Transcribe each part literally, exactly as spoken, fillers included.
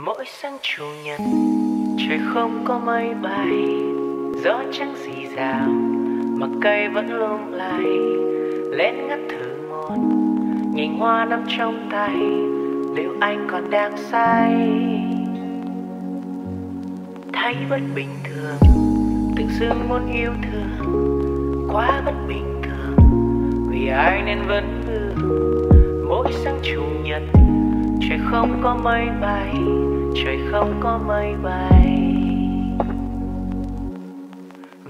Mỗi sáng chủ nhật trời không có mây bay, gió trắng dì dào mà cây vẫn lung lay. Lên ngắt thử một nhìn hoa nằm trong tay, liệu anh còn đang say? Thấy bất bình thường, tự dưng muốn yêu thương. Quá bất bình thường, vì ai nên vấn vương. Mỗi sáng chủ nhật trời không có mây bay, trời không có mây bay.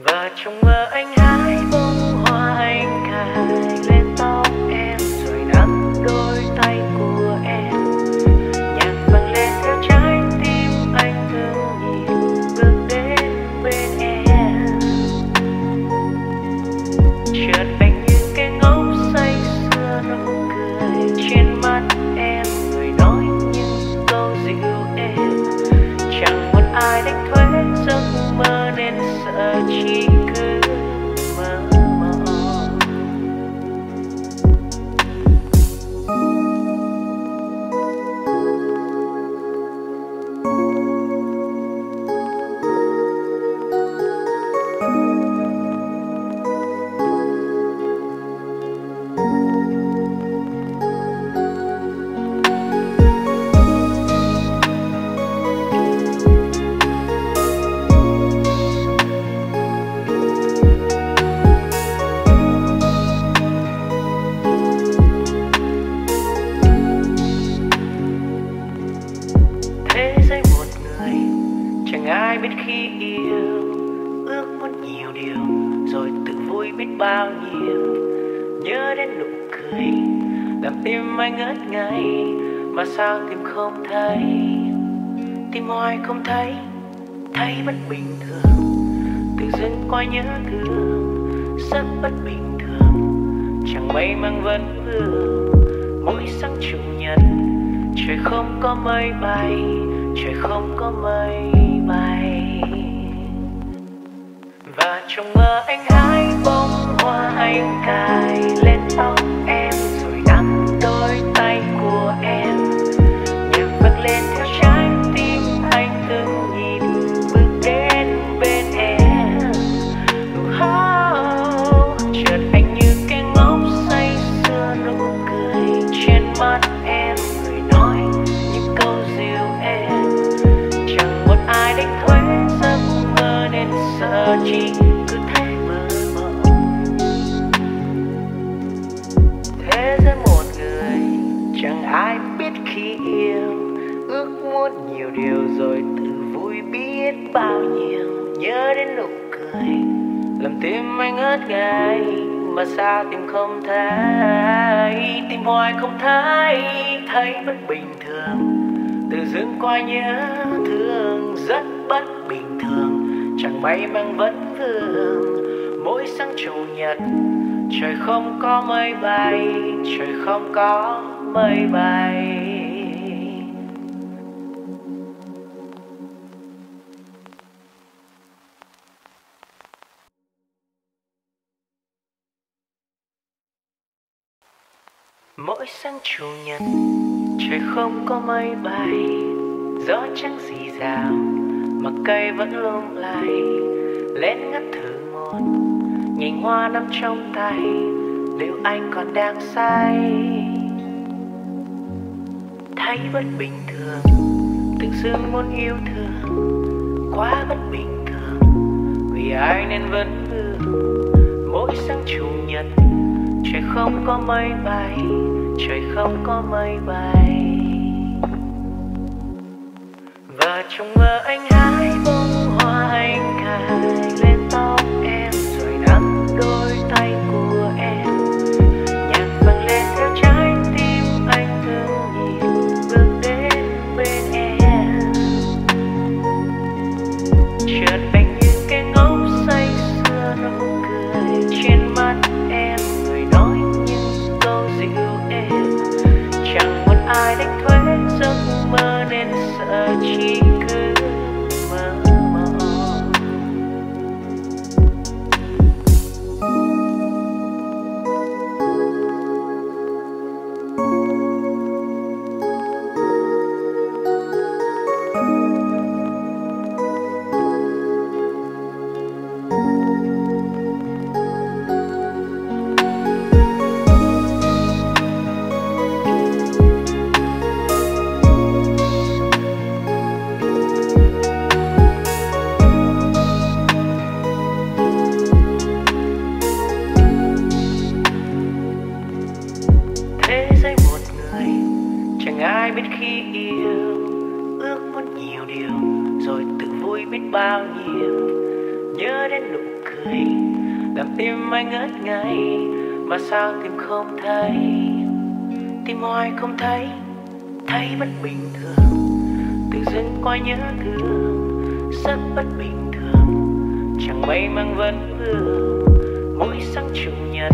Và trong mơ anh hái bông hoa, anh cài lên tóc em, rồi nắm đôi tay của em. Nhạc vang lên theo trái tim anh thương nhìn, bước đến bên em. Chợt anh như cái ngốc say xưa, nụ cười trên mắt em, người nói những câu dịu êm. Chẳng muốn ai đánh thuế giấc mơ nên sợ chi cứ mơ mơ. Ai biết khi yêu ước muốn nhiều điều, rồi tự vui biết bao nhiêu. Nhớ đến nụ cười làm tim anh ngất ngây, mà sao tim không thấy, tim hoài không thấy. Thấy bất bình thường, tự dưng quá nhớ thương. Rất bất bình thường, chẳng may mang vấn vương. Mỗi sáng chủ nhật trời không có mây bay, trời không có mây bay. Và trong mơ anh hái bông hoa, anh cài lên tóc em, rồi nắm đôi tay của em. Nhạc vang lên theo trái tim anh từng nhìn, bước đến bên em. Oh, chợt anh như cái ngốc say sưa, nụ cười trên mắt em, người nói những câu dịu êm. Chẳng một ai đánh thuế giấc mơ nên sợ chi cứ thấy mơ mộng. Thế giới một người chẳng ai biết khi yêu, ước muốn nhiều điều rồi tự vui biết bao nhiêu. Nhớ đến nụ cười làm tim anh ngất ngây, mà sao tim không thấy, tim hoài không thấy. Thấy bất bình thường, tự dưng quá nhớ thương. Rất bất bình thường, chẳng may mang vấn vương. Mỗi sáng chủ nhật trời không có mây bay, trời không có mây bay. Mỗi sáng chủ nhật trời không có mây bay, gió trắng dì dào mà cây vẫn lung lay. Lên ngắt thử một nhìn hoa nằm trong tay, liệu anh còn đang say? Thấy bất bình thường, tự dưng muốn yêu thương. Quá bất bình thường, vì ai nên vấn vương. Mỗi sáng chủ nhật trời không có mây bay, trời không có mây bay. Và trong mơ anh hái bông hoa, anh cài lên tóc em, rồi nắm đôi tay của em. Nhạc vang lên theo trái tim anh thương nhìn, bước đến bên em. Chợt anh như cái ngốc say sưa, nụ cười trên mắt em, người nói những câu dịu êm. Chẳng muốn ai đánh thuế giấc mơ nên sợ chi cứ mơ. yêu, ước muốn nhiều điều rồi tự vui biết bao nhiêu. Nhớ đến nụ cười làm tim anh ngất ngây, mà sao tim không thấy, tim hoài không thấy, thấy bất bình thường. Tự dưng coi nhớ thương rất bất bình thường, chẳng may mang vấn vương. Mỗi sáng chủ nhật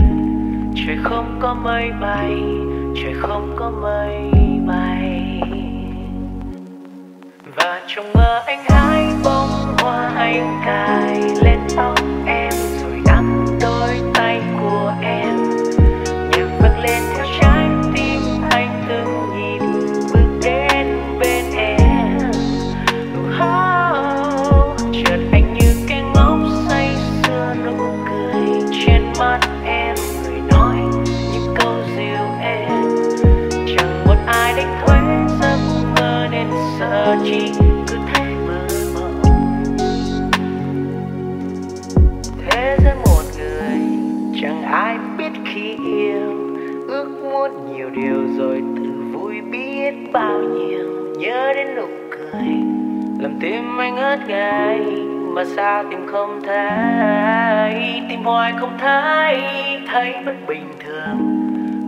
trời không có mây bay, trời không có mây bay. Và trong mơ anh hái bông hoa, anh cài lên tóc em rồi nắm đôi tay của em. Nhạc vang lên theo trái tim anh từng nhịp, bước đến bên em. Oh, chợt anh như kẻ ngốc say sưa, nụ cười trên mắt em rồi nói những câu dịu em. Chẳng một ai đánh thuế giấc mơ nên sợ chi. Ai biết khi yêu, ước muốn nhiều điều rồi tự vui biết bao nhiêu. Nhớ đến nụ cười làm tim anh ngất ngây, mà sao tim không thấy, tim hoài không thấy, thấy bất bình thường.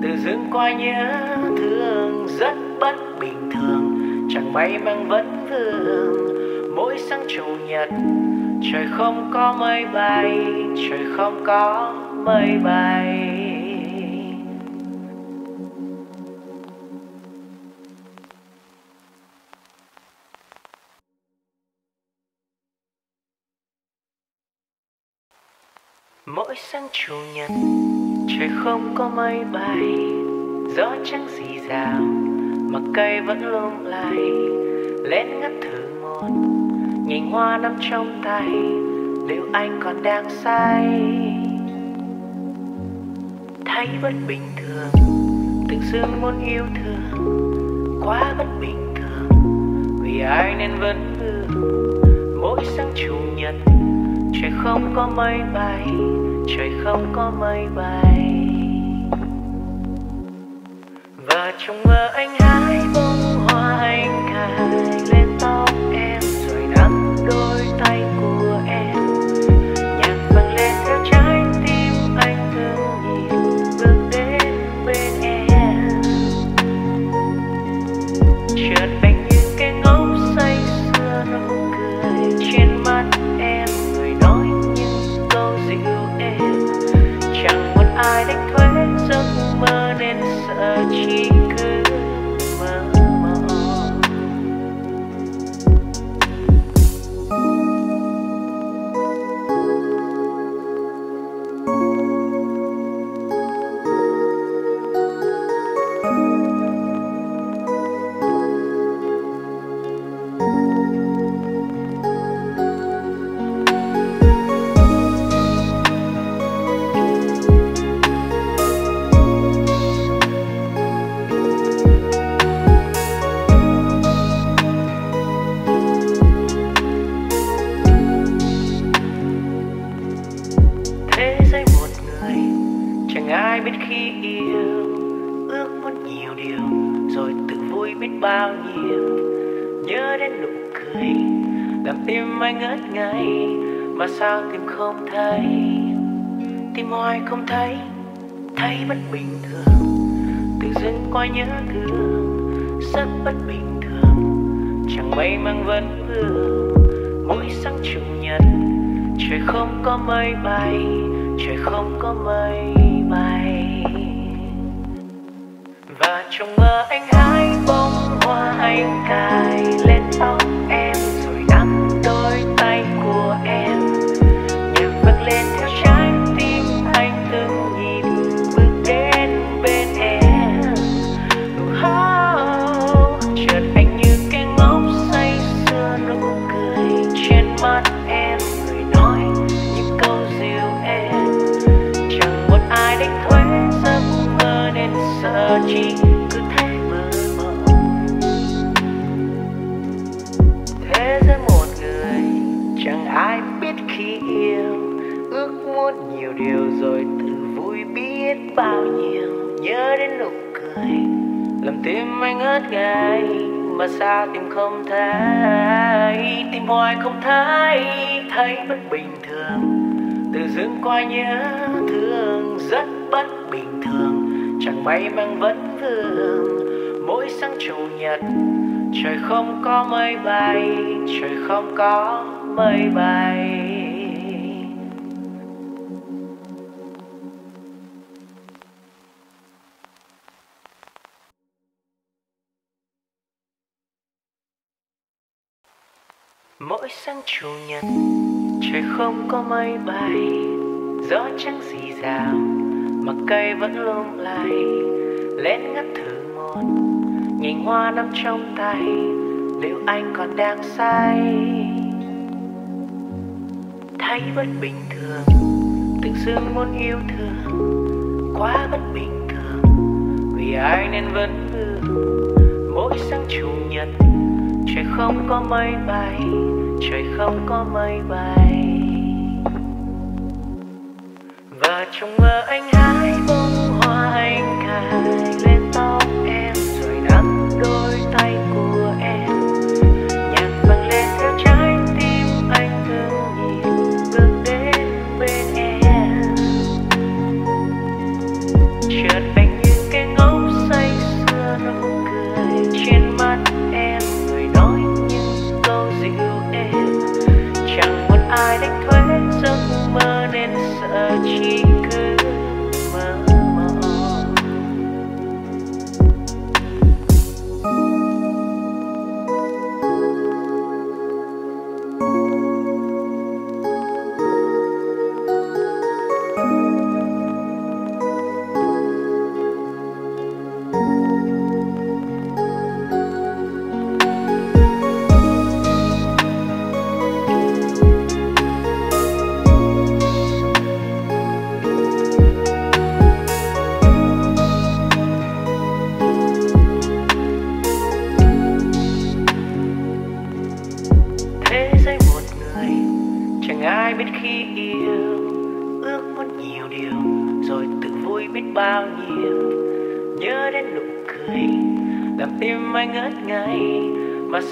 Tự dưng coi nhớ thương rất bất bình thường, chẳng may mang vấn vương. Mỗi sáng chủ nhật trời không có mây bay, trời không có mây bay. Mỗi sáng chủ nhật trời không có mây bay, gió chẳng rì rào mà cây vẫn lung lay. Lén ngắt thử một nhành hoa nằm trong tay, liệu anh còn đang say. Thấy bất bình thường, tự dưng muốn yêu thương, quá bất bình thường. Vì ai nên vấn vương. Mỗi sáng chủ nhật trời không có mây bay, trời không có mây bay. Và trong mơ anh hái bông hoa, anh cài lên tóc em rồi nắm đôi tay của em. Nhạc vang lên theo trái tim anh thương nhiều, bước đến bên em. Chợt anh như cái ngốc say sưa, nụ cười trên mắt em người nói những câu dịu êm. Chẳng muốn ai đánh thuế giấc mơ nên sợ chi. Không thấy, thấy bất bình thường. Tự dưng coi nhớ thương rất bất bình thường, chẳng may mang vấn vương. Mỗi sáng chủ nhật trời không có mây bay, trời không có mây bay. Và trong mơ anh hái bông hoa, anh cài lên tóc em rồi nắm đôi tay của em. Nhạc vang lên theo trái tim anh từng nhịp, bước đến bên em. Oh, chợt anh như kẻ ngốc say sưa, nụ cười trên mắt em người nói những câu dịu êm. Chẳng một ai đánh thuế giấc mơ nên sợ chi, cứ thấy mơ mộng. Thế giới một người chẳng ai biết khi yêu, ước muốn nhiều điều rồi tự vui biết bao nhiêu. Nhớ đến nụ cười làm tim anh ngất ngây, buồn mà sao tìm không thấy, tìm hoài không thấy, thấy bất bình thường. Tự dưng qua nhớ thương rất bất bình thường, chẳng may mang vấn vương. Mỗi sáng chủ nhật trời không có mây bay, trời không có mây bay. Mỗi sáng chủ nhật trời không có mây bay, gió chẳng dì dào mà cây vẫn lung lay. Lên ngắt thử một nhìn hoa nằm trong tay, liệu anh còn đang say? Thấy bất bình thường, tự dưng muốn yêu thương. Quá bất bình thường, vì ai nên vấn vương. Mỗi sáng chủ nhật trời không có mây bay, trời không có mây bay. Và trong mơ anh hái bông hoa, anh cài lên tóc em, rồi nắm đôi tay của em. Nhạc vang lên theo trái tim anh thương nhiều, bước đến bên em. Chợt anh như cái ngốc say sưa, nụ cười trên mắt em, người nói những câu dịu êm. Chẳng muốn ai đánh thuế giấc mơ nên sợ chi.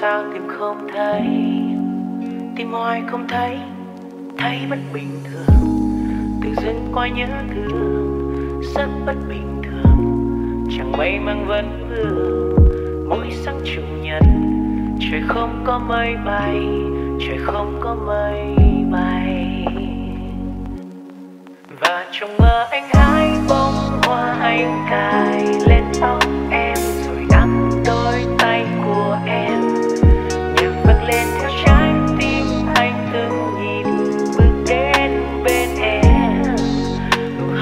Sao tìm không thấy, tìm hoài không thấy, thấy bất bình thường. Tự dưng qua nhớ thương rất bất bình thường, chẳng may mang vấn vương. Mỗi sáng chủ nhật trời không có mây bay, trời không có mây bay. Và trong mơ anh hái bông hoa, anh cài lên tóc em, rồi nắm đôi tay của em. Lên theo trái tim anh từng nhìn, bước đến bên em.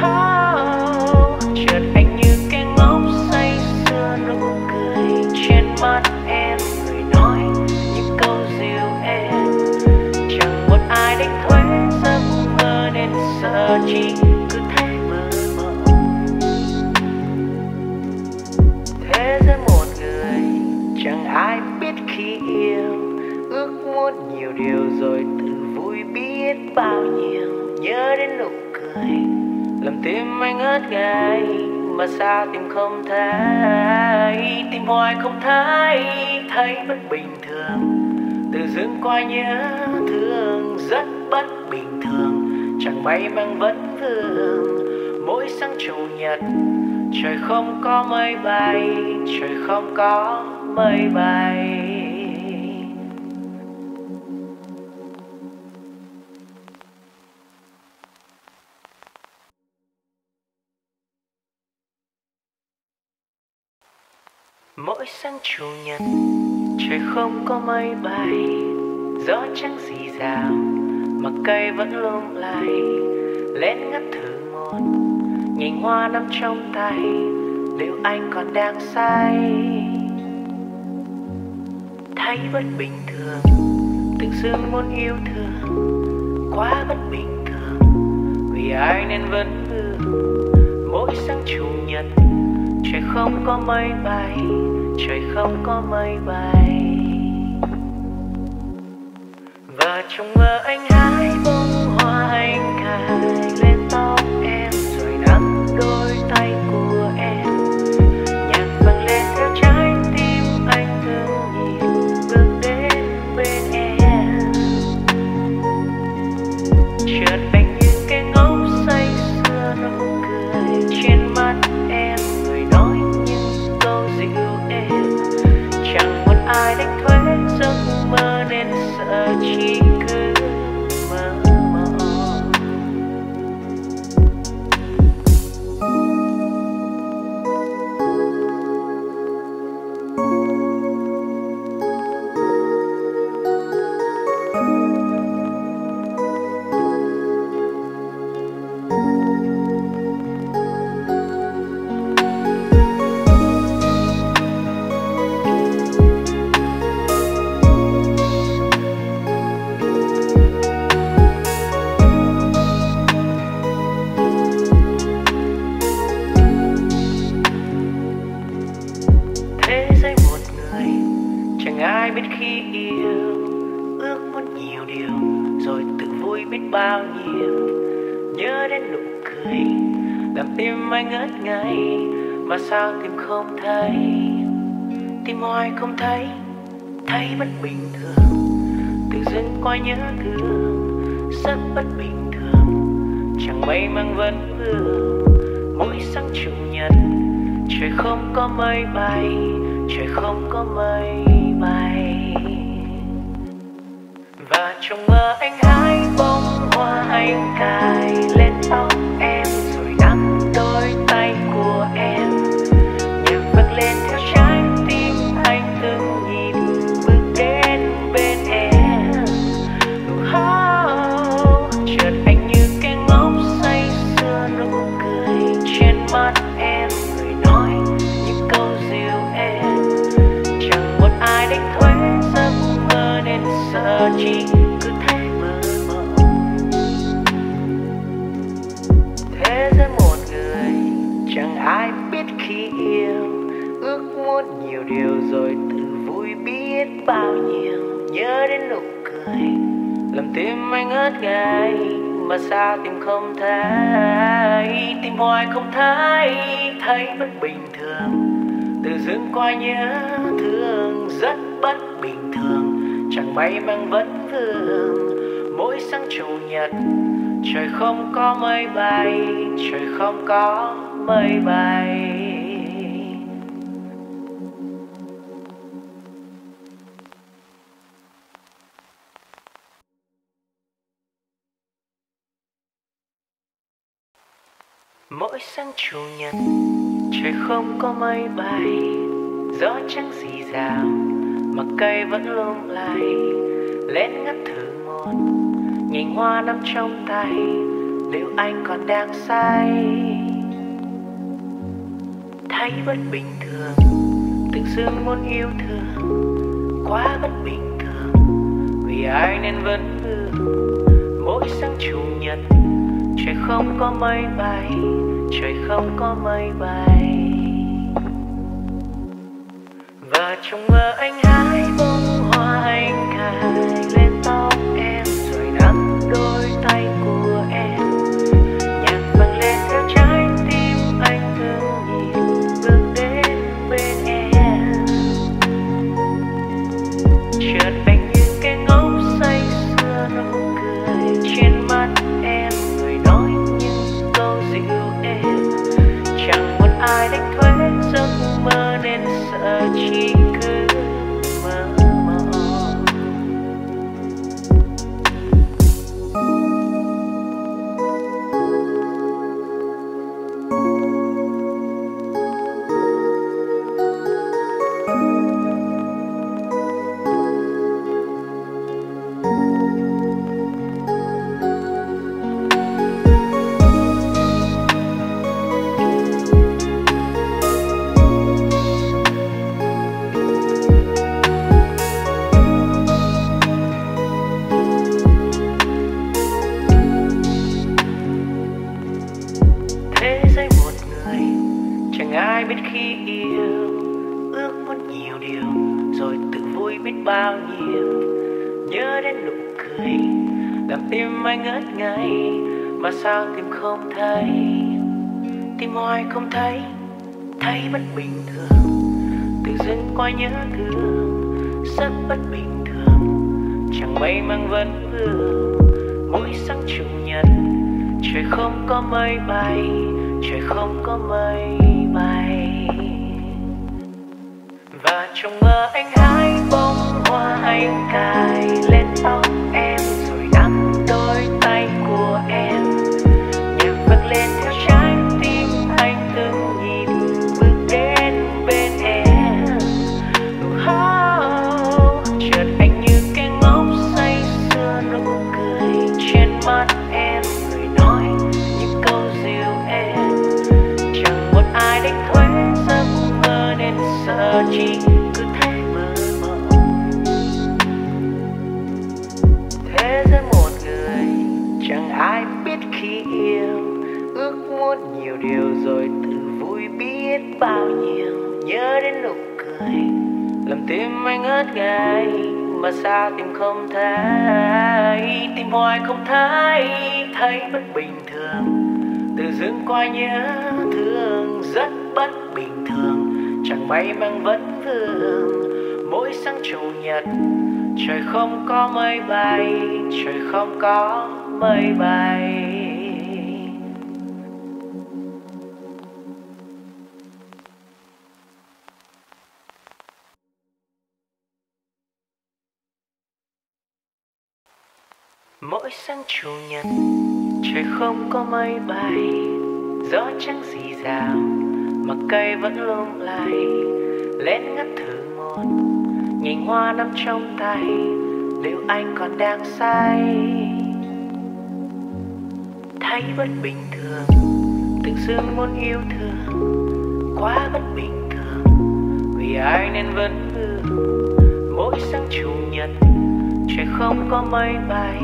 Oh, chợt anh như cái ngốc say sưa, nụ cười trên mắt em, người nói những câu dịu êm. Chẳng một ai đánh thuế giấc mơ nên sợ chi, cứ thấy mơ mộng. Thế giới một người chẳng ai biết khi yêu, muốn nhiều điều rồi tự vui biết bao nhiêu. Nhớ đến nụ cười làm tim anh ớt gai, mà sao tìm không thấy, tìm hoài không thấy, thấy bất bình thường. Tự dưng qua nhớ thương rất bất bình thường, chẳng may mang vấn vương. Mỗi sáng chủ nhật trời không có mây bay, trời không có mây bay. Mỗi sáng chủ nhật trời không có mây bay, gió chẳng dì dào mà cây vẫn lung lay. Lên ngắt thử một nhìn hoa nằm trong tay, liệu anh còn đang say? Thấy bất bình thường, tự dưng muốn yêu thương. Quá bất bình thường, vì ai nên vấn vương. Mỗi sáng chủ nhật trời không có mây bay, trời không có mây bay. Và trong mơ anh hái bông hoa, anh cài lên tóc em, rồi nắm đôi tay của em. Nhạc vang lên theo trái tim anh thương. ai biết khi yêu ước muốn nhiều điều rồi tự vui biết bao nhiêu, nhớ đến nụ cười làm tim anh ngất ngây mà sao tim không thấy, tim hoài không thấy, thấy bất bình thường. Tự dưng coi nhớ thương rất bất bình thường, chẳng may mang vấn vương mỗi sáng chủ nhật, trời không có mây bay, trời không có mây bay. Và trong mơ anh hái bông hoa, anh cài lên tóc em rồi nắm đôi tay của em, nhạc vang lên theo trái tim anh từng nhịp bước đến bên em. Oh, chợt anh như cái ngốc say sưa, nụ cười trên mắt em người nói những câu dịu em, chẳng một ai đánh thuế giấc mơ nên sợ chỉ cứ thấy mơ mộng. Thế giới một người chẳng ai biết khi yêu, ước muốn nhiều điều rồi tự vui biết bao nhiêu, nhớ đến nụ cười làm tim anh ngất ngây mà sao tim không thấy, tim hoài không thấy, thấy bất bình thường. Tự dưng coi nhớ thương rất bất bình thường, chẳng may mang vấn vương mỗi sáng chủ nhật, trời không có mây bay, trời không có mây bay. Mỗi sáng chủ nhật trời không có mây bay, gió chẳng rì rào mà cây vẫn lung lay, lén ngắt thử một nhành hoa nằm trong tay, liệu anh còn đang say. Thấy bất bình thường, tự dưng muốn yêu thương, quá bất bình thường, vì ai nên vẫn vương mỗi sáng chủ nhật. Trời không có mây bay, trời không có mây bay. Và trong mơ anh hái bông hoa, anh cài lên tóc em rồi nắm đôi tay của em, nhạc vang lên theo trái tim anh thương nhịp bước đến bên em. Chợt anh như cái ngốc say sưa, nụ cười trên mắt em người nói những câu dịu êm, chẳng một ai đánh thuế giấc mơ nên sợ chỉ cứ mơ mộng. Ai biết khi yêu ước muốn nhiều điều rồi tự vui biết bao nhiêu, nhớ đến nụ cười làm tim anh ngất ngây mà sao tim không thấy, tim hoài không thấy, thấy bất bình thường. Tự dưng coi nhớ thương rất bất bình thường, chẳng may mang vấn vương mỗi sáng chủ nhật, trời không có mây bay, trời không có mây bay. Và trong mơ anh hái bông hoa, anh cài lên tóc em rồi nắm đôi tay của em, nhạc vang lên theo trái tim anh từng nhịp bước đến bên em. Oh, chợt anh như cái ngốc say sưa, nụ cười trên mắt em người nói những câu dịu êm, chẳng một ai đánh thuế giấc mơ nên sợ chỉ cứ thấy mơ mộng. Thế giới một người chẳng ai biết khi yêu, ước muốn nhiều điều rồi tự vui biết bao nhiêu, nhớ đến nụ cười làm tim anh ngất ngây mà sao tim không thấy, tim hoài không thấy, thấy bất bình thường. Tự dưng qua nhớ thương rất bất bình thường, chẳng may mang vấn vương. Mỗi sáng chủ nhật trời không có mây bay, trời không có mây bay. Mỗi sáng chủ nhật trời không có mây bay, gió chẳng rì rào mà cây vẫn lung lay. Lén ngắt thử một nhành hoa nằm trong tay, liệu anh còn đang say? Thấy bất bình thường, tự dưng muốn yêu thương. Quá bất bình thường, vì ai nên vấn vương. Mỗi sáng chủ nhật trời không có mây bay,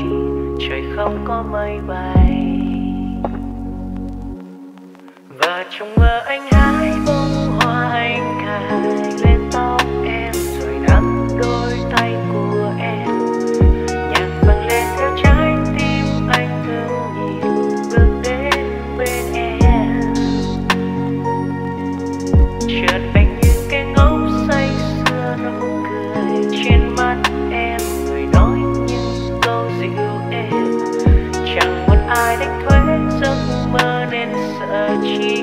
trời không có mây bay. Và trong mơ anh hái bông hoa, anh cài lên tóc em, rồi nắm đôi tay của em. Nhạc vang lên theo trái tim anh thương nhìn, bước đến bên em. Chợt anh như cái ngốc say xưa, nụ cười trên mắt em, người nói những câu dịu êm. Chẳng một ai đánh thuế giấc mơ nên sợ chi.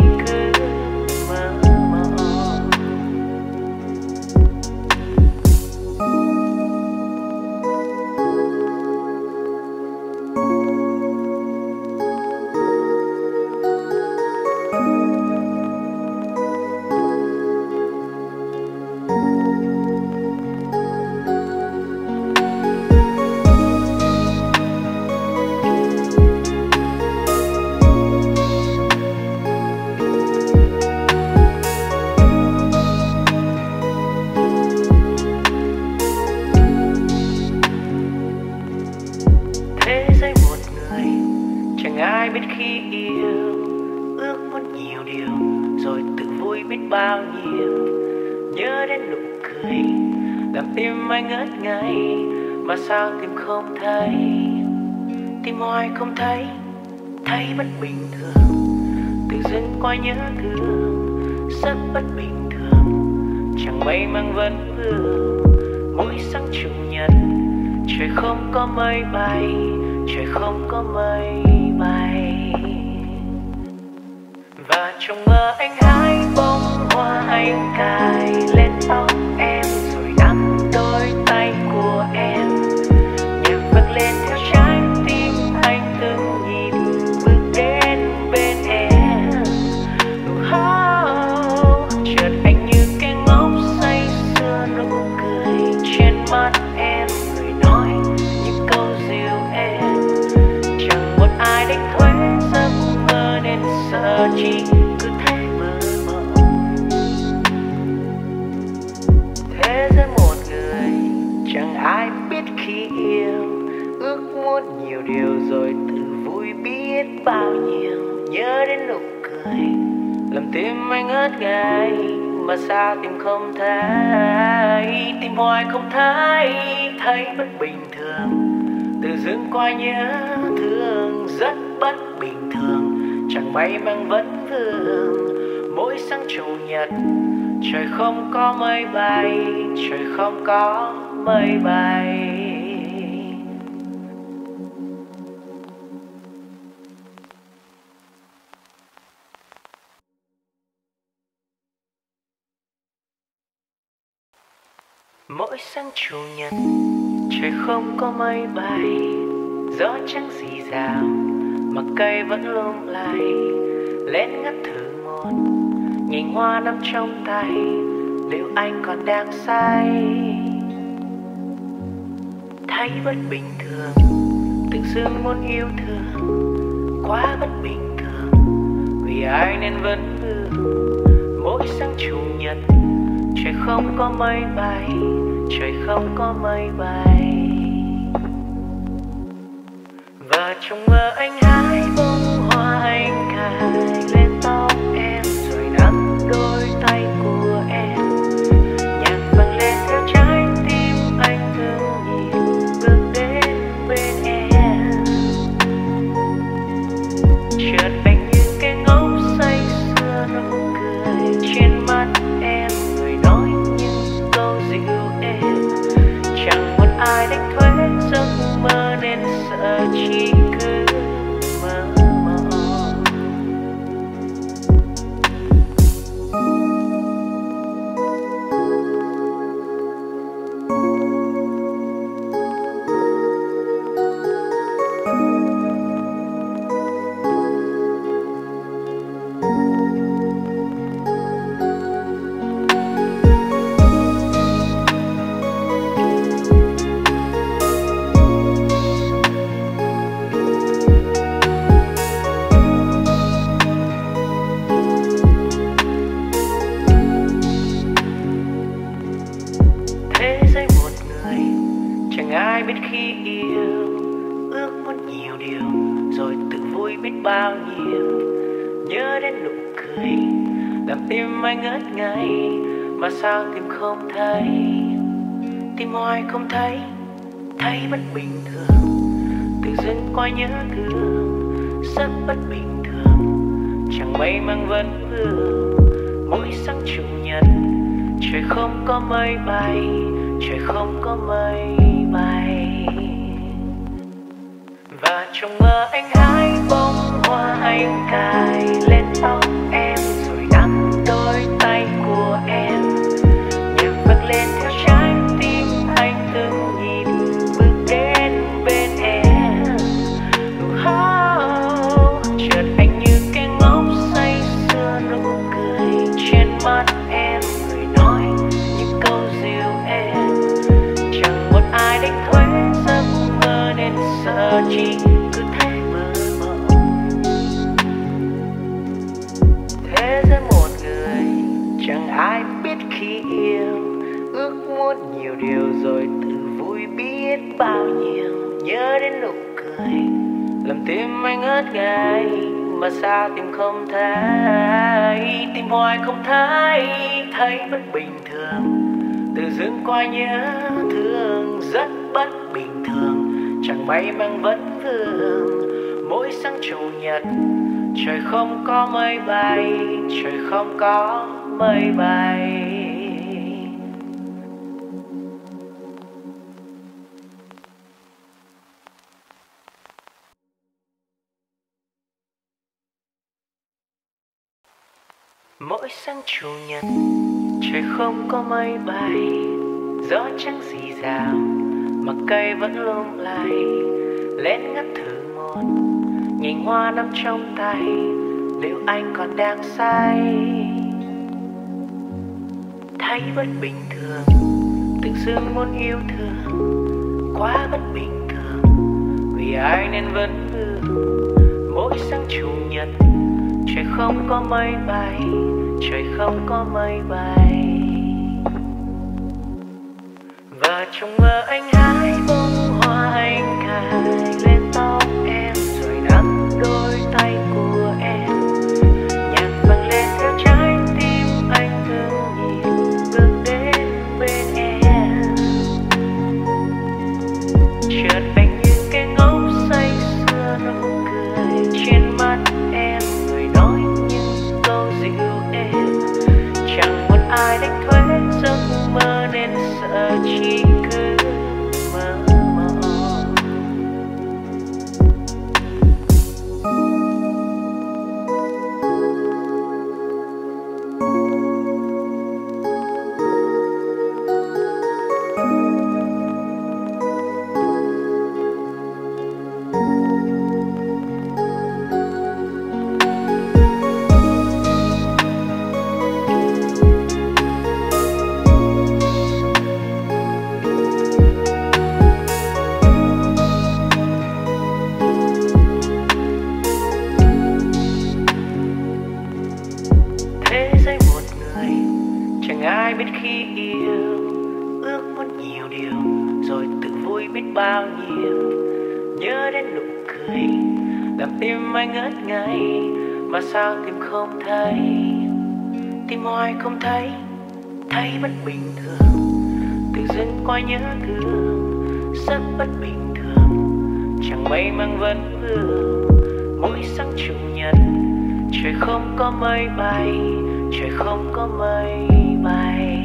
Không thấy, thấy bất bình thường. Tự dưng qua nhớ thương rất bất bình thường, chẳng may mang vấn vương. Mỗi sáng chủ nhật trời không có mây bay, trời không có mây bay. Và trong mơ anh hái bông hoa, anh cài lên tóc em, rồi nắm đôi tay của em. Nhạc vang lên theo trái anh từng nhìn, bước đến bên em. Oh, chợt anh như cái ngốc say sưa, nụ cười trên mắt em, người nói những câu dịu êm. Chẳng một ai đánh thuế giấc mơ nên sợ chi, cứ thế mơ mộng. Thế giới một người, chẳng ai biết khi yêu. Ước muốn nhiều điều rồi tự vui biết bao nhiêu. Nhớ đến nụ cười làm tim anh ngất ngây, mà sao tim không thấy, tim hoài không thấy, thấy bất bình thường. Tự dưng qua nhớ thương rất bất bình thường, chẳng may mang vấn vương. Mỗi sáng chủ nhật trời không có mây bay, trời không có mây bay. Mỗi sáng chủ nhật trời không có mây bay, gió chẳng rì rào mà cây vẫn lung lay. Lén ngắt thử một nhành hoa nằm trong tay, liệu anh còn đang say? Thấy bất bình thường, tự dưng muốn yêu thương. Quá bất bình thường, vì ai nên vấn vương. Mỗi sáng chủ nhật trời không có mây bay, trời không có mây bay. Và trong mơ anh hái bông hoa, anh cài lên tóc em, rồi nắm đôi tay của em. Nhạc vang lên theo biết khi yêu, ước muốn nhiều điều, rồi tự vui biết bao nhiêu. Nhớ đến nụ cười, làm tim anh ngất ngây, mà sao tim không thấy, tim hoài không thấy, thấy bất bình thường. Tự dưng coi nhớ thương, rất bất bình thường. Chẳng may mang vấn vương, mỗi sáng chủ nhật, trời không có mây bay, trời không có mây bay. Và trong mơ anh hái bông hoa, anh cài lên tóc em, rồi nắm đôi tay của em, nhạc vang lên theo trái tim anh từng nhịp bước đến bên em. Oh, chợt anh như cái ngốc say sưa, nụ cười trên mắt em, người nói những câu dịu em, chẳng một ai đánh thuế giấc mơ nên sợ chỉ cứ thế. Chẳng ai biết khi yêu, ước muốn nhiều điều rồi tự vui biết bao nhiêu. Nhớ đến nụ cười, làm tim anh ngất ngây, mà sao tim không thấy, tim hoài không thấy, thấy bất bình thường. Tự dưng coi nhớ thương, rất bất bình thường. Chẳng may mang vấn vương, mỗi sáng chủ nhật, trời không có mây bay, trời không có mây bay. Mỗi sáng chủ nhật, trời không có mây bay, gió chẳng rì rào mà cây vẫn lung lay, lén ngắt thử một nhành hoa nằm trong tay, liệu anh còn đang say. Thấy bất bình thường, tự dưng muốn yêu thương, quá bất bình thường. Vì ai nên vấn vương, mỗi sáng chủ nhật, trời không có mây bay, trời không có mây bay. Và trong mơ anh hái bông hoa, anh cài lên tóc em, rồi nắm đôi tay của em, nhạc vang lên theo trái tim anh thương nhiều, bước đến bên em. Chợt anh như cái ngốc say sưa, nụ cười trên mắt em, người nói những câu dịu êm, chẳng muốn ai đánh thuế giấc mơ nên sợ chỉ cứ mơ mộng. Ai biết khi yêu, ước muốn nhiều điều, rồi tự vui biết bao nhiêu. Nhớ đến nụ cười, làm tim anh ngất ngây, mà sao tim không thấy, tim hoài không thấy, thấy bất bình thường. Tự dưng coi nhớ thương, rất bất bình thường. Chẳng may mang vấn vương, mỗi sáng chủ nhật, trời không có mây bay, trời không có mây bay.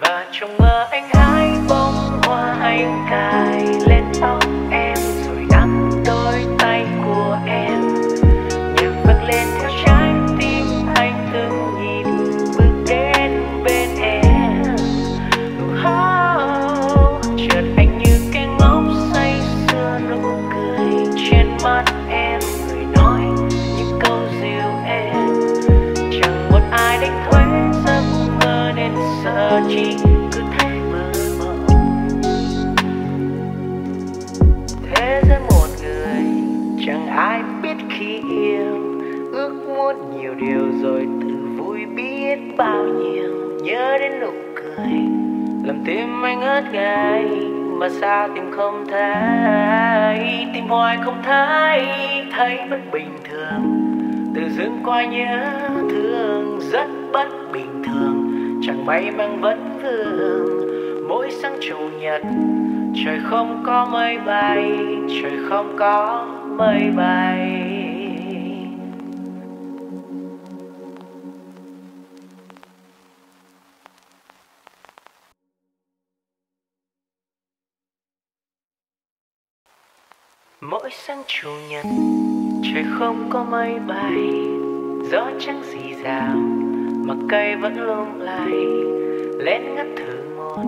Và trong mơ anh hái bông hoa, anh cài lên tóc em, rồi nắm đôi tay của em, nhạc vang lên theo trái tim anh từng nhịp bước đến bên em. Oh, chợt anh như cái ngốc say sưa, nụ cười trên mắt em, người nói những câu dịu êm, chẳng một ai đánh thuế giấc mơ nên sợ chỉ cứ thế mơ mộng. Thế giới một người, chẳng ai biết khi yêu, ước muốn nhiều điều rồi tự vui biết bao nhiêu. Nhớ đến nụ cười, làm Tim anh ướt ngày mà sao tim không thấy, tim hoài không thấy, thấy bất bình thường. Tự dưng qua nhớ thương rất bất bình thường. Chẳng may mang vấn vương mỗi sáng chủ nhật. Trời không có mây bay, trời không có mây bay. Mỗi sáng chủ nhật, trời không có mây bay, gió chẳng dì dào, mà cây vẫn lung lay, lén ngắt thử một,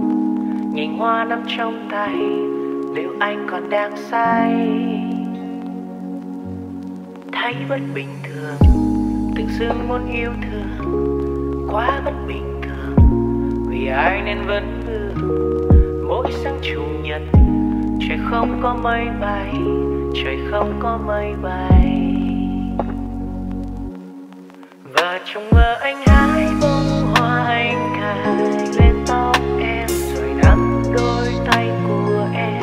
nhành hoa nắm trong tay, liệu anh còn đang say? Thấy bất bình thường, tự dưng muốn yêu thương, quá bất bình thường, vì ai nên vấn vương. Mỗi sáng chủ nhật, trời không có mây bay, trời không có mây bay. Và trong mơ anh hái bông hoa, anh cài lên tóc em, rồi nắm đôi tay của em.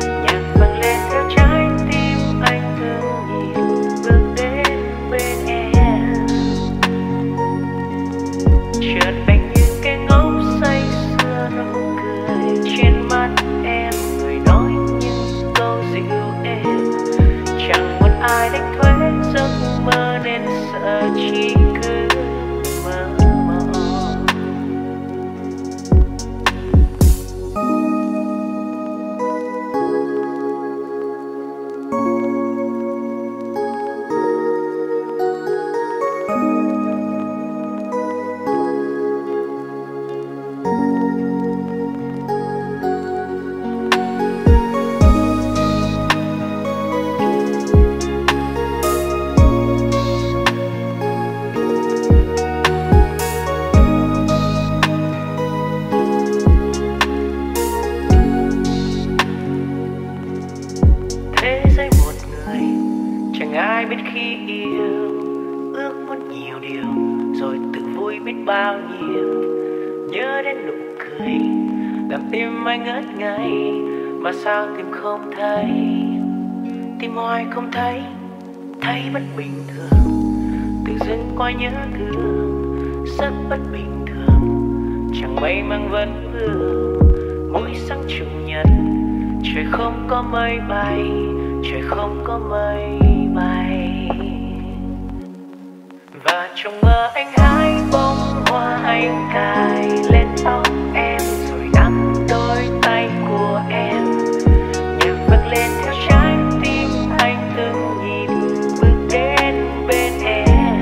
Nhạc vang lên theo trái tim anh thương nhìn, bước đến bên em. Chợt anh như cái ngốc say sưa, nụ cười trên mắt em, người nói những câu dịu êm. Chẳng muốn ai đánh thuế giấc mơ nên sợ chi. Sao tim không thấy, tim hoài không thấy, thấy bất bình thường. Tự dưng coi nhớ thương rất bất bình thường. Chẳng may mang vấn vương mỗi sáng chủ nhật. Trời không có mây bay, trời không có mây bay. Và trong mơ anh hái bông hoa, anh cài lên tóc em, rồi nắm đôi tay của em. Bước lên theo trái tim anh từng nhìn, bước đến bên em.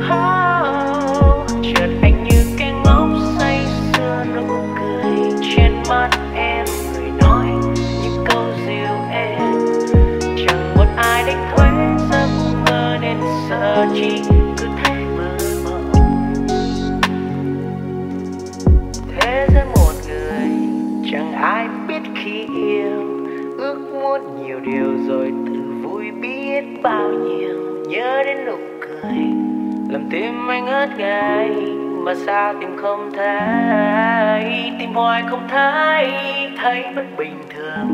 Oh, chợt anh như cái ngốc say sưa, nụ cười trên mắt em, người nói những câu dịu êm. Chẳng một ai đánh thuế giấc mơ nên sợ chi, cứ thế mơ mộng. Thế giới một người chẳng ai biết khi yêu, ước muốn nhiều điều rồi tự vui biết bao nhiêu. Nhớ đến nụ cười làm tim anh ướt ngay, mà sao tim không thấy, tim hoài không thấy, thấy bất bình thường.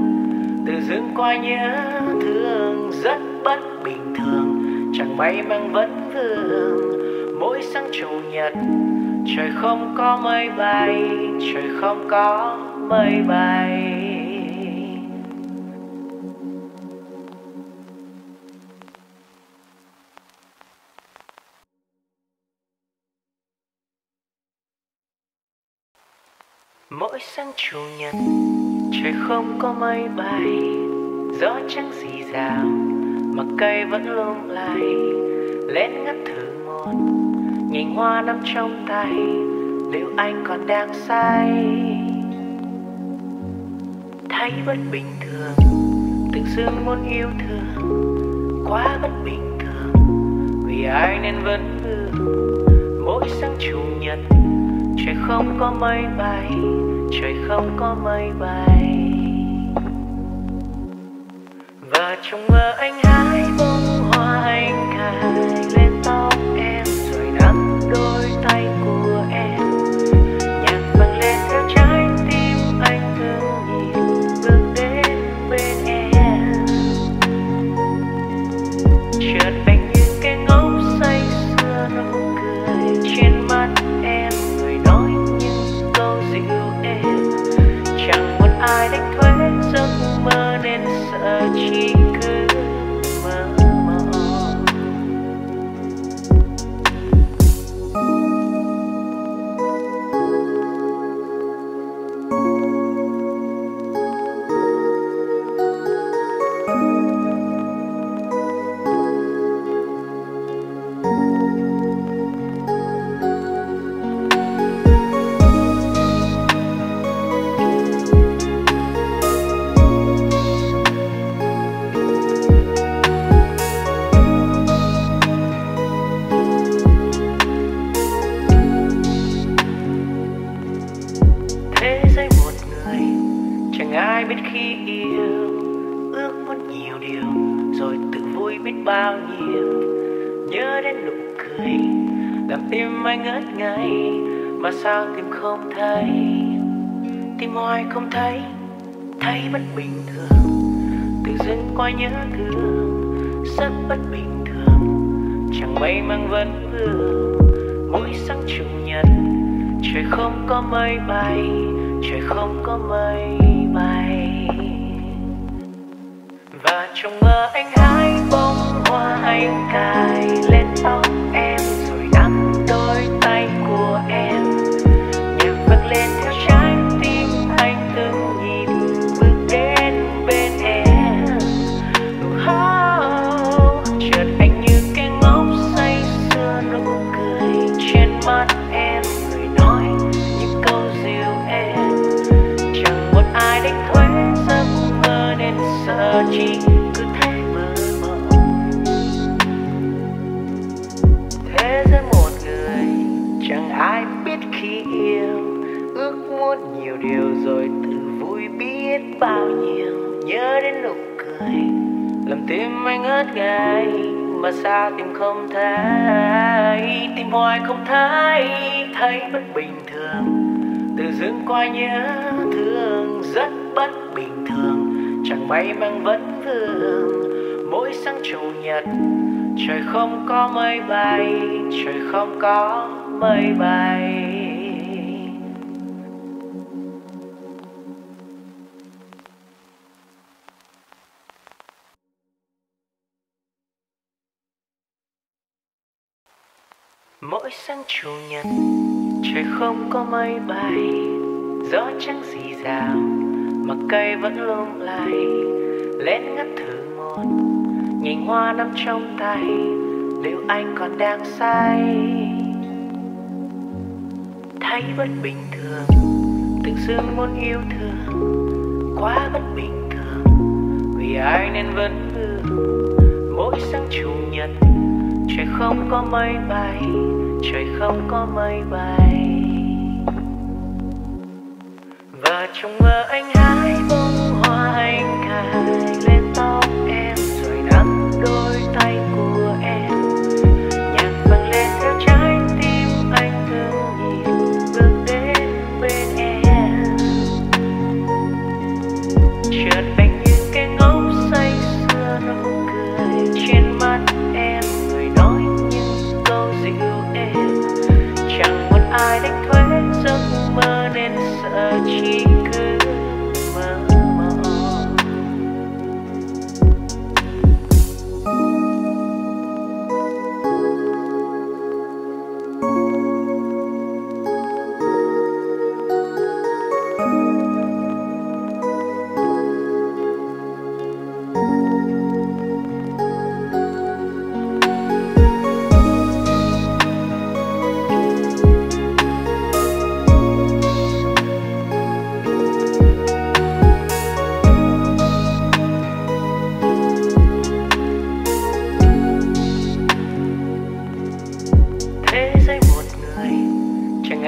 Tự dưng qua nhớ thương rất bất bình thường. Chẳng may mang vấn vương mỗi sáng chủ nhật. Trời không có mây bay, trời không có mây bay. Mỗi sáng chủ nhật, trời không có mây bay, gió chẳng dì dào, mà cây vẫn lung lay, lén ngắt thử một, nhành hoa nắm trong tay, liệu anh còn đang say? Thấy bất bình thường, tự dưng muốn yêu thương, quá bất bình thường, vì ai nên vấn vương. Mỗi sáng chủ nhật, trời không có mây bay, trời không có mây bay. Và trong mơ anh hái bông hoa, anh cài lên tóc em, rồi nắm đôi tay của em. Nhạc vang lên theo trái biết khi yêu, ước muốn nhiều điều, rồi tự vui biết bao nhiêu. Nhớ đến nụ cười, làm tim anh ngất ngây, mà sao tim không thấy, tim hoài không thấy, thấy bất bình thường. Tự dưng qua nhớ thương, rất bất bình thường. Chẳng may mang vấn vương, mỗi sáng chủ nhật, trời không có mây bay, trời không có mây bay. Và trong mơ anh hái bông hoa, anh cài lên tóc em, rồi nắm đôi tay của em, nhạc vang lên theo trái tim anh từng nhịp, bước đến bên em. Oh, chợt anh như cái ngốc say sưa, nụ cười trên mắt em, người nói những câu dịu em. Chẳng một ai đánh thuế giấc mơ nên sợ chỉ cứ thế mơ mộng. Thế giới một người chẳng ai biết khi yêu, ước muốn nhiều điều rồi tự vui biết bao nhiêu. Nhớ đến nụ cười, làm tim anh ngất ngây, mà sao tim không thấy, tim hoài không thấy, thấy bất bình thường. Tự dưng qua nhớ thương, rất bất bình thường. Chẳng may mang vấn vương, mỗi sáng chủ nhật, trời không có mây bay, trời không có mây bay. Mỗi sáng chủ nhật, trời không có mây bay, gió chẳng rì rào, mà cây vẫn lung lay, lén ngắt thử một nhành hoa nằm trong tay, liệu anh còn đang say? Thấy bất bình thường, tự dưng muốn yêu thương, quá bất bình thường, vì ai nên vẫn vương. Mỗi sáng chủ nhật, trời không có mây bay, trời không có mây bay. Và trong mơ anh hái bông hoa, anh cài lên tóc em, rồi nắm đôi tay của em, nhạc vang lên theo trái tim anh thương nhịp, bước đến bên em. Chợt anh như cái ngốc say sưa, nụ cười trên mắt em, người nói những câu dịu êm. Chẳng một ai đánh thuế giấc mơ nên sợ chỉ cứ mơ mộng.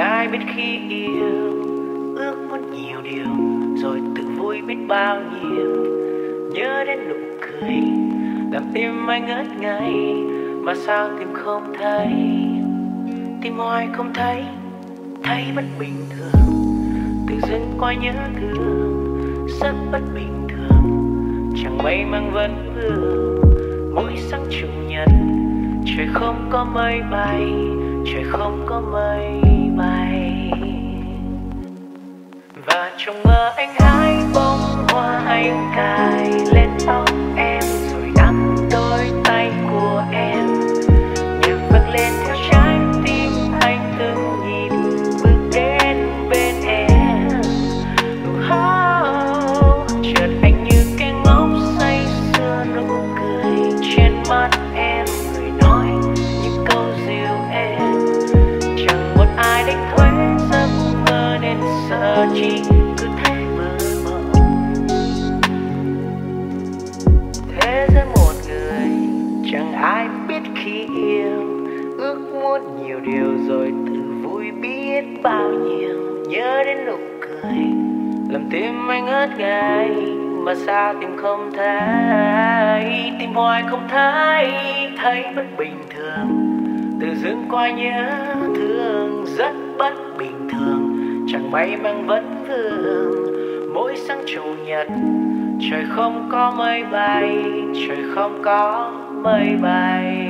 Ai biết khi yêu, ước muốn nhiều điều, rồi tự vui biết bao nhiêu. Nhớ đến nụ cười, làm tim anh ngất ngây, mà sao tim không thấy, tim hoài không thấy, thấy bất bình thường. Tự dưng qua nhớ thương, rất bất bình thường. Chẳng may mang vấn vương, mỗi sáng chủ nhật, trời không có mây bay, trời không có mây bay. Và trong mơ anh hái bông hoa, anh cài lên tóc em, rồi nắm đôi tay của em, nhạc vang lên theo trái tim anh từng nhịp, bước đến bên em. Oh, chợt anh như cái ngốc say sưa, nụ cười trên mắt em, người nói những câu dịu êm. Chẳng một ai đánh thuế giấc mơ nên sợ chỉ cứ thế mơ mộng. Thế giới một người chẳng ai biết khi yêu, ước muốn nhiều điều rồi tự vui biết bao nhiêu. Nhớ đến nụ cười, làm tim anh ngất ngây mà sao tim không thấy, tim hoài không thấy, thấy bất bình thường. Tự dưng quay nhớ thương rất bất bình thường, chẳng may mang vấn vương. Mỗi sáng chủ nhật trời không có mây bay, trời không có mây bay.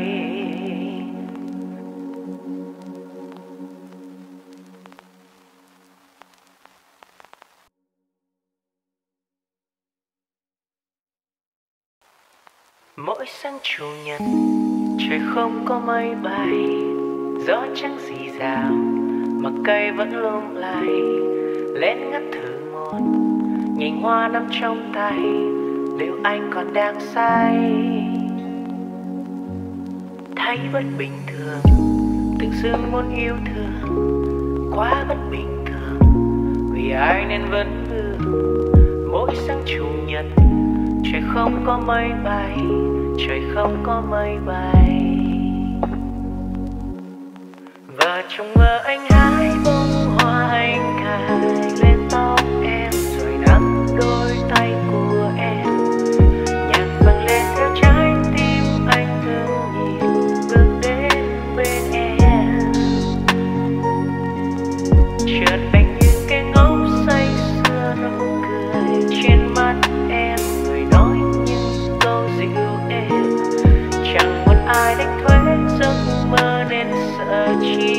Mỗi sáng chủ nhật trời không có mây bay, gió chẳng rì rào mà cây vẫn lung lay. Lén ngắt thử một nhành hoa nằm trong tay, liệu anh còn đang say? Thấy bất bình thường, tự dưng muốn yêu thương. Quá bất bình thường, vì ai nên vấn vương. Mỗi sáng chủ nhật trời không có mây bay, trời không có mây bay. Và trong mơ anh hái bông hoa, anh cài lên tóc em, rồi nắm đôi tay của em. Nhạc vang lên theo trái tim anh thương nhiều, bước đến bên em. Chợt anh như cái ngốc say sưa, nụ cười trên mắt em, người nói những câu dịu êm. Chẳng muốn ai đánh thuế giấc mơ nên sợ chi.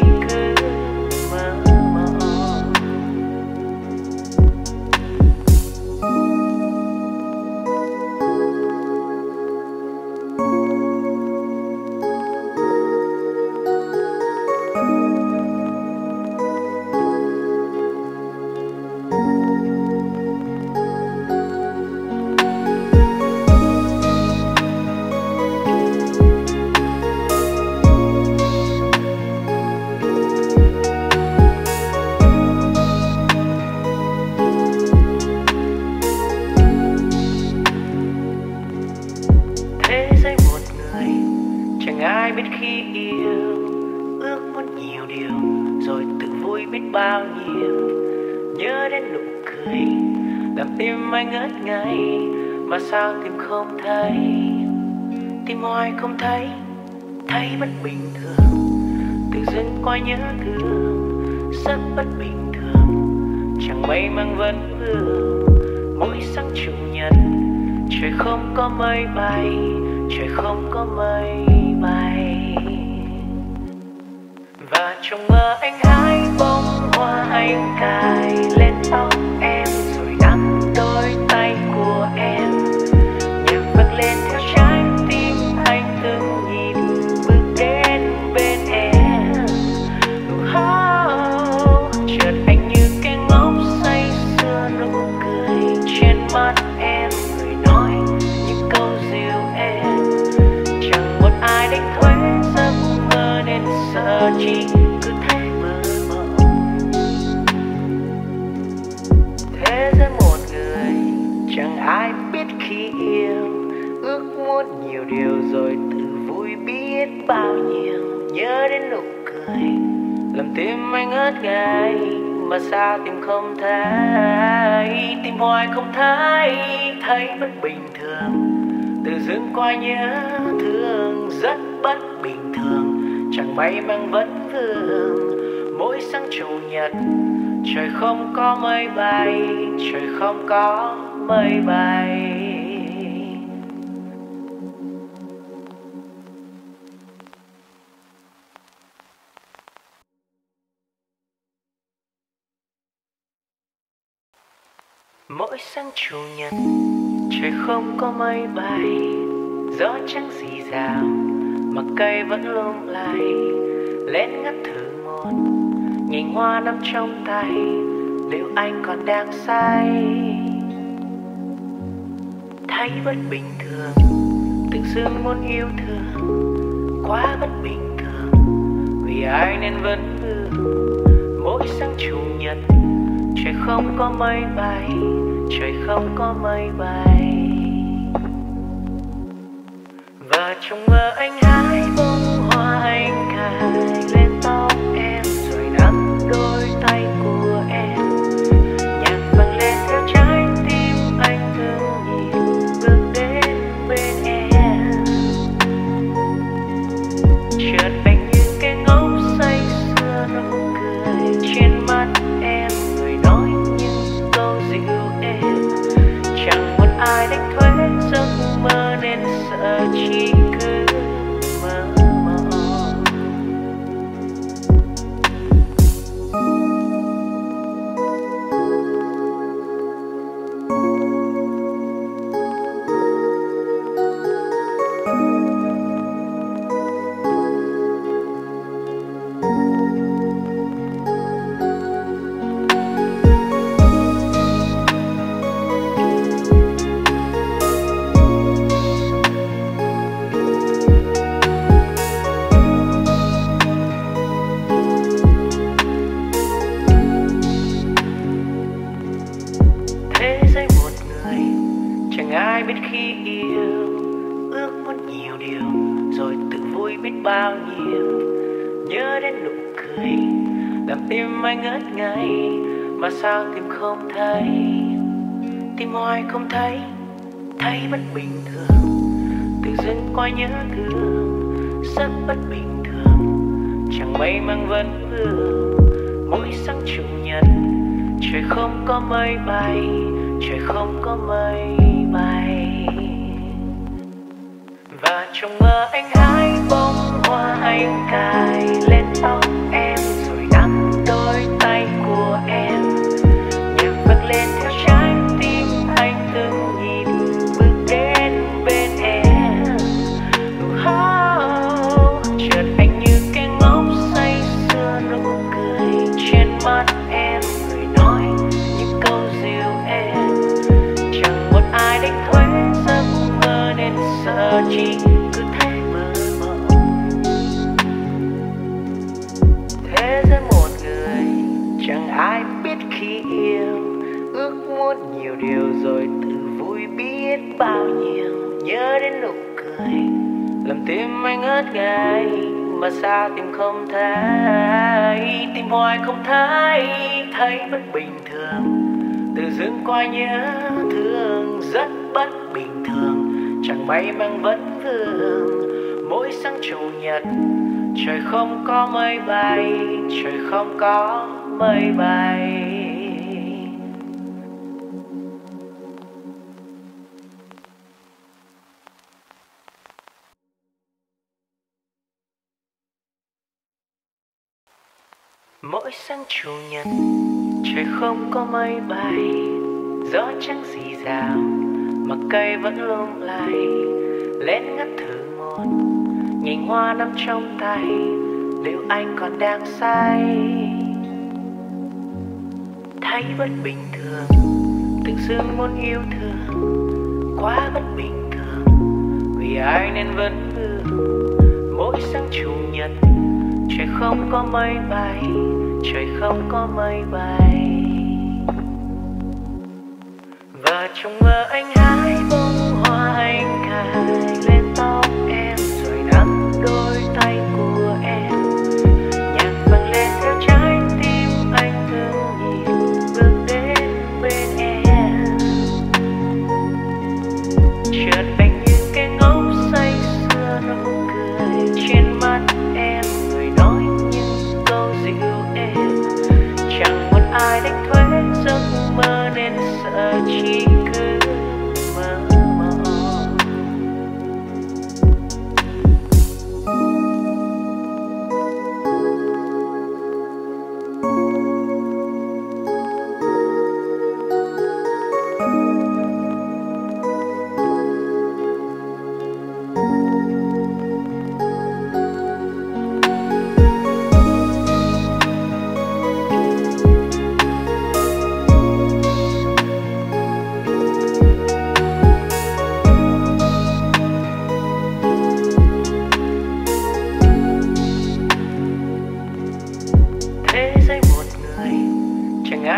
Sao tim không thấy, tim hoài không thấy, thấy bất bình thường. Tự dưng coi nhớ thương rất bất bình thường, chẳng may mang vấn vương. Mỗi sáng chủ nhật trời không có mây bay, trời không có mây bay. Và trong mơ anh hái bông hoa, anh cài lên tóc em, rồi nắm đôi tay của em. Lên theo trái tim anh từng nhìn, bước đến bên em. Oh, chợt anh như cái ngốc say sưa, nụ cười trên mắt em, người nói những câu dịu êm. Chẳng một ai đánh thuế giấc mơ nên sợ chi, cứ thấy mơ mộng. Thế giới một người chẳng ai biết khi yêu, muốn nhiều điều rồi tự vui biết bao nhiêu. Nhớ đến nụ cười làm tim anh ngất ngây, mà sao tim không thấy, tim hoài không thấy, thấy bất bình thường. Tự dưng quay nhớ thương rất bất bình thường, chẳng may mang vấn vương. Mỗi sáng chủ nhật trời không có mây bay, trời không có mây bay. Mỗi sáng chủ nhật trời không có mây bay, gió chẳng rì rào mà cây vẫn lung lay. Lén ngắt thử một nhành hoa nằm trong tay, liệu anh còn đang say? Thấy bất bình thường, tự dưng muốn yêu thương. Quá bất bình thường, vì ai nên vấn vương. Mỗi sáng chủ nhật trời không có mây bay, trời không có mây bay. Và trong mơ anh hái bông hoa, anh cài lên tóc em, rồi nắm đôi tay của em. Nhạc vang lên theo ai biết khi yêu ước muốn nhiều điều rồi tự vui biết bao nhiêu, nhớ đến nụ cười làm tim anh ngất ngây mà sao tim không thấy, tim hoài không thấy, thấy bất bình thường. Tự dưng coi nhớ thương rất bất bình thường, chẳng may mang vấn vương mỗi sáng chủ nhật, trời không có mây bay, trời không có mây bay. Và trong mơ anh hái bông hoa, anh cài lên tóc em rồi nắm đôi tay của em, nhạc vang lên theo trái tim anh từng nhịp bước đến bên em. Oh, chợt anh như cái ngốc say sưa, nụ cười trên mắt em người nói những câu dịu em, chẳng một ai đánh thuế giấc mơ nên sợ chỉ cứ thấy mơ mộng. Thế giới một người chẳng ai biết khi yêu, ước muốn nhiều điều rồi tự vui biết bao nhiêu, nhớ đến nụ cười làm tim anh ngất ngây mà sao tim không thấy, tim hoài không thấy, thấy bất bình thường. Tự dưng coi nhớ thương rất bất bình thường, chẳng may mang vấn vương mỗi sáng chủ nhật, trời không có mây bay, trời không có mây bay. Mỗi sáng chủ nhật trời không có mây bay, gió chẳng dì dào mà cây vẫn lung lay, lén ngắt thử một nhành hoa nắm trong tay, liệu anh còn đang say. Thấy bất bình thường, tự dưng muốn yêu thương, quá bất bình thường, vì ai nên vấn vương mỗi sáng chủ nhật, trời không có mây bay, trời không có mây bay. Và trong mơ anh hái bông hoa, anh cài lên tóc em rồi nắm đôi tay của em, nhạc vang lên theo trái tim anh thương nhịp bước đến bên em. Chợt anh như cái ngốc say sưa, nụ cười trên mắt em người nói những câu dịu em, chẳng muốn ai đánh thuế giấc mơ nên sợ chỉ cứ mơ mộng.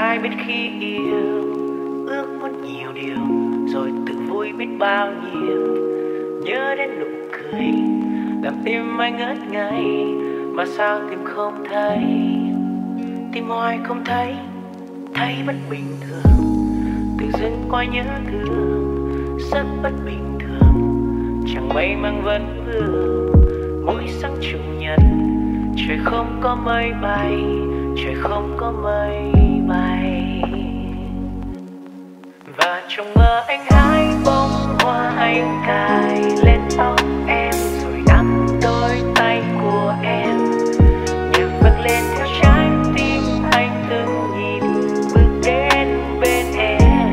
Ai biết khi yêu ước muốn nhiều điều rồi tự vui biết bao nhiêu, nhớ đến nụ cười làm tim anh ngất ngây mà sao tim không thấy, tim hoài không thấy, thấy bất bình thường. Tự dưng coi nhớ thương rất bất bình thường, chẳng may mang vấn vương mỗi sáng chủ nhật, trời không có mây bay, trời không có mây bay. Và trong mơ anh hái bông hoa, anh cài lên tóc em rồi nắm đôi tay của em, nhạc vang lên theo trái tim anh từng nhịp bước đến bên em.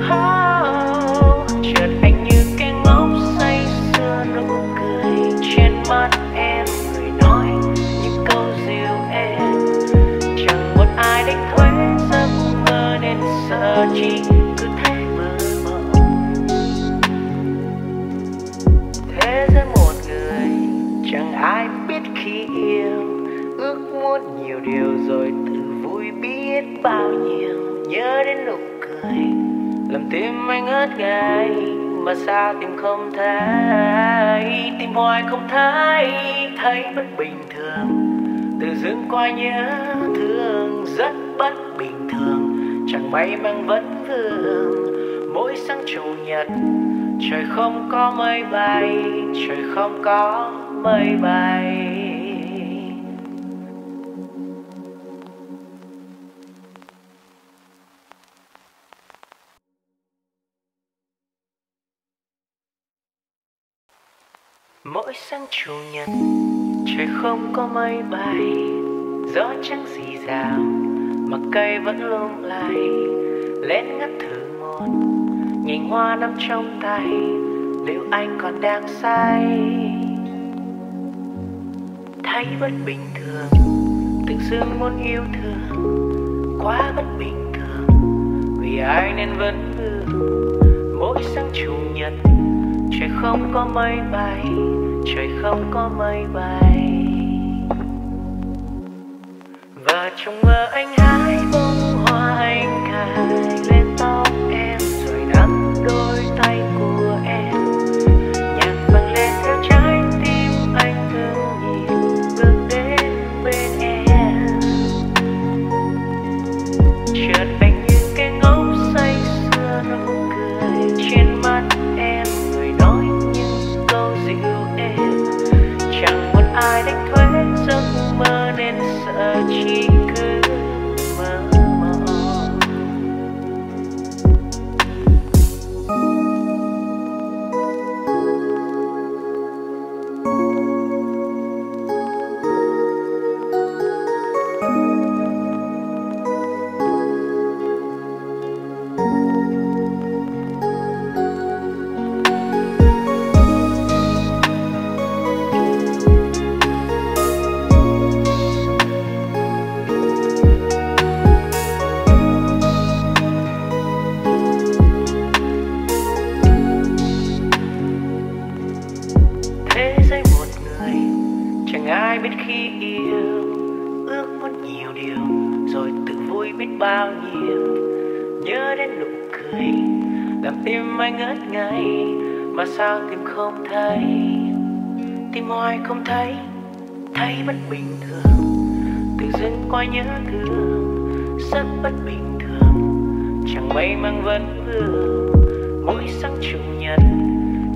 Oh, chợt anh như cái ngốc say sưa, nụ cười trên mắt em người nói những câu dịu em, chẳng một ai đánh thuế giấc mơ nên sợ chỉ cứ thấy mơ mộng. Thế giới một người chẳng ai biết khi yêu, ước muốn nhiều điều rồi tự vui biết bao nhiêu, nhớ đến nụ cười Làm tim anh ngất ngây mà sao tim không thấy, tim hoài không thấy, thấy bất bình thường. Tự dưng qua nhớ thương rất bất bình thường. Chẳng may mang vấn vương mỗi sáng chủ nhật. Trời không có mây bay, trời không có mây bay. Mỗi sáng chủ nhật, trời không có mây bay, gió chẳng rì rào, mà cây vẫn lung lay. Lén ngắt thử một, nhìn hoa nằm trong tay, liệu anh còn đang say? Thấy bất bình thường, tự dưng muốn yêu thương, quá bất bình thường, vì ai nên vấn vương. Mỗi sáng chủ nhật, trời không có mây bay, trời không có mây bay. Và trong mơ anh hái bông hoa, anh cài lên tóc em, rồi nắm đôi tay của em. Nhạc vang lên theo trái tim anh thương nhìn bước đến bên em. Chợt anh như cái ngốc say sưa, nụ cười trên mắt em, người nói những câu dịu êm. Chẳng muốn ai đánh thuế giấc mơ nên sợ chi. Ai biết khi yêu ước muốn nhiều điều, rồi tự vui biết bao nhiêu. Nhớ đến nụ cười làm tim anh ngất ngây, mà sao tim không thấy, tim hoài không thấy, thấy bất bình thường. Tự dưng qua nhớ thương rất bất bình thường. Chẳng may mang vấn vương mỗi sáng chủ nhật.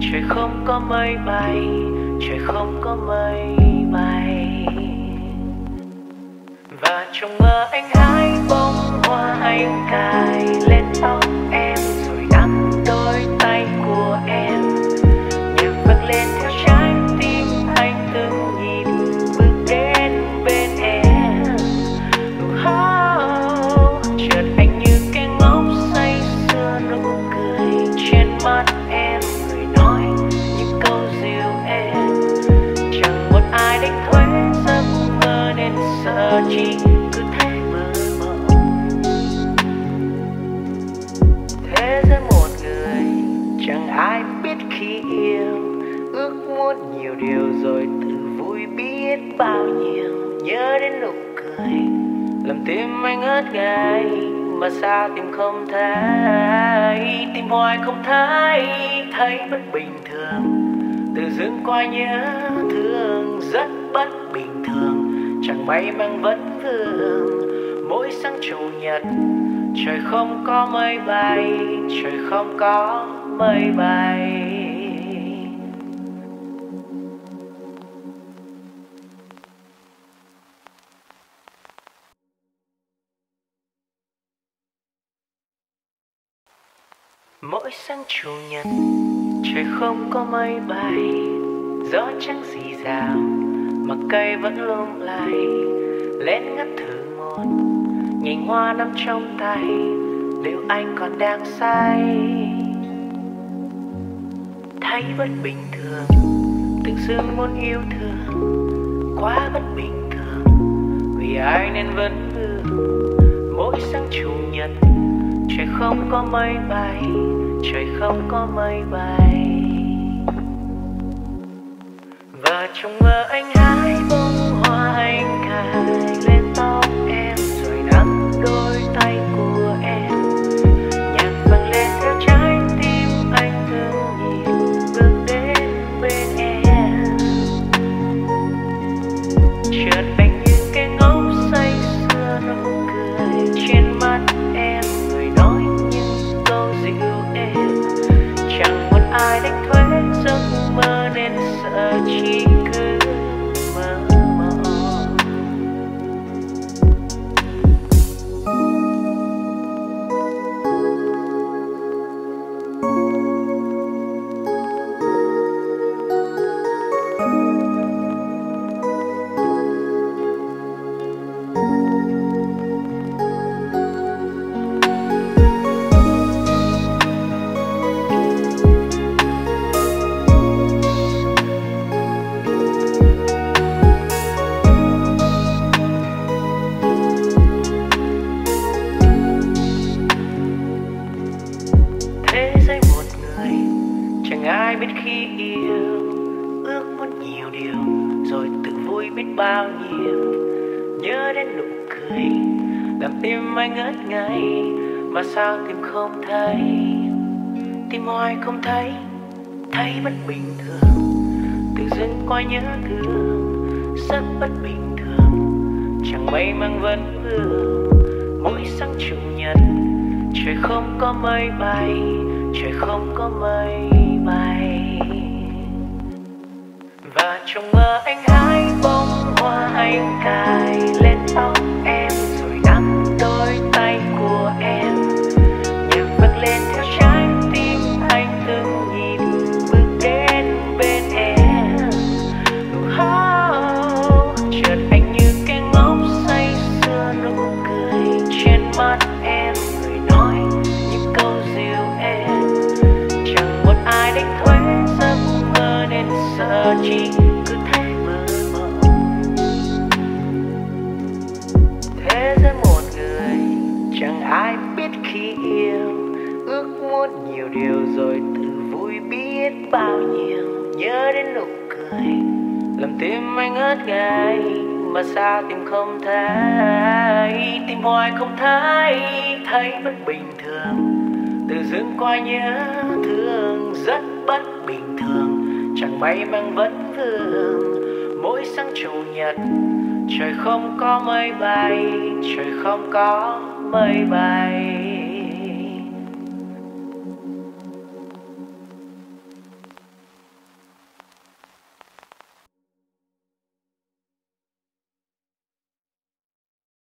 Trời không có mây bay, trời không có mây bay. Và trong mơ anh hái bông hoa, anh cài lên tóc em, rồi nắm đôi tay của em. Nhạc vang lên theo trái tim anh từng nhịp bước đến bên em. Oh, chợt anh như cái ngốc say sưa, nụ cười trên mắt em, người nói những câu dịu êm. Chẳng một ai đánh thuế giấc mơ nên sợ chi, cứ thế mơ mộng. Thế giới một người chẳng ai biết khi yêu, ước muốn nhiều điều rồi tự vui biết bao nhiêu. Nhớ đến nụ cười làm tim anh ngất ngây, mà sao tim không thấy, tim hoài không thấy, thấy bất bình thường. Tự dưng qua nhớ thương rất bất bình thường. Chẳng may mang vấn vương mỗi sáng chủ nhật. Trời không có mây bay, trời không có mây bay. Mỗi sáng chủ nhật, trời không có mây bay, gió chẳng rì rào, mà cây vẫn lung lay. Lén ngắt thử một, nhìn hoa nằm trong tay, liệu anh còn đang say? Thấy bất bình thường, tự dưng muốn yêu thương, quá bất bình thường, vì ai nên vấn vương. Mỗi sáng chủ nhật, trời không có mây bay, trời không có mây bay. Và trong mơ anh hái bông hoa, anh cài lên tóc em, rồi nắm đôi tay của em. Nhạc vang lên. ai biết khi yêu, ước muốn nhiều điều, rồi tự vui biết bao nhiêu. Nhớ đến nụ cười, làm tim anh ngất ngây, mà sao tim không thấy, tim hoài không thấy, thấy bất bình thường. Tự dưng coi nhớ thương, rất bất bình thường, chẳng may mang vấn vương. Mỗi sáng chủ nhật, trời không có mây bay, trời không có mây bay. Và trong mơ anh hái bông hoa, anh cài lên tóc em, rồi nắm đôi tay của em. Nhạc vang lên theo trái tim anh từng nhịp, bước đến bên em. Oh, chợt anh như cái ngốc say sưa, nụ cười trên mắt em, người nói những câu dịu em. Chẳng một ai đánh thuế giấc mơ nên sợ chỉ cứ thấy mơ mộng. Thế giới một người, chẳng ai biết khi yêu, ước muốn nhiều điều rồi tự vui biết bao nhiêu. Nhớ đến nụ cười, làm tim anh ngất ngây, mà sao tim không thấy, tim hoài không thấy, thấy bất bình thường. Tự dưng coi nhớ thương, rất bất bình thường, chẳng may mang vấn vương. Mỗi sáng chủ nhật, trời không có mây bay, trời không có mây bay.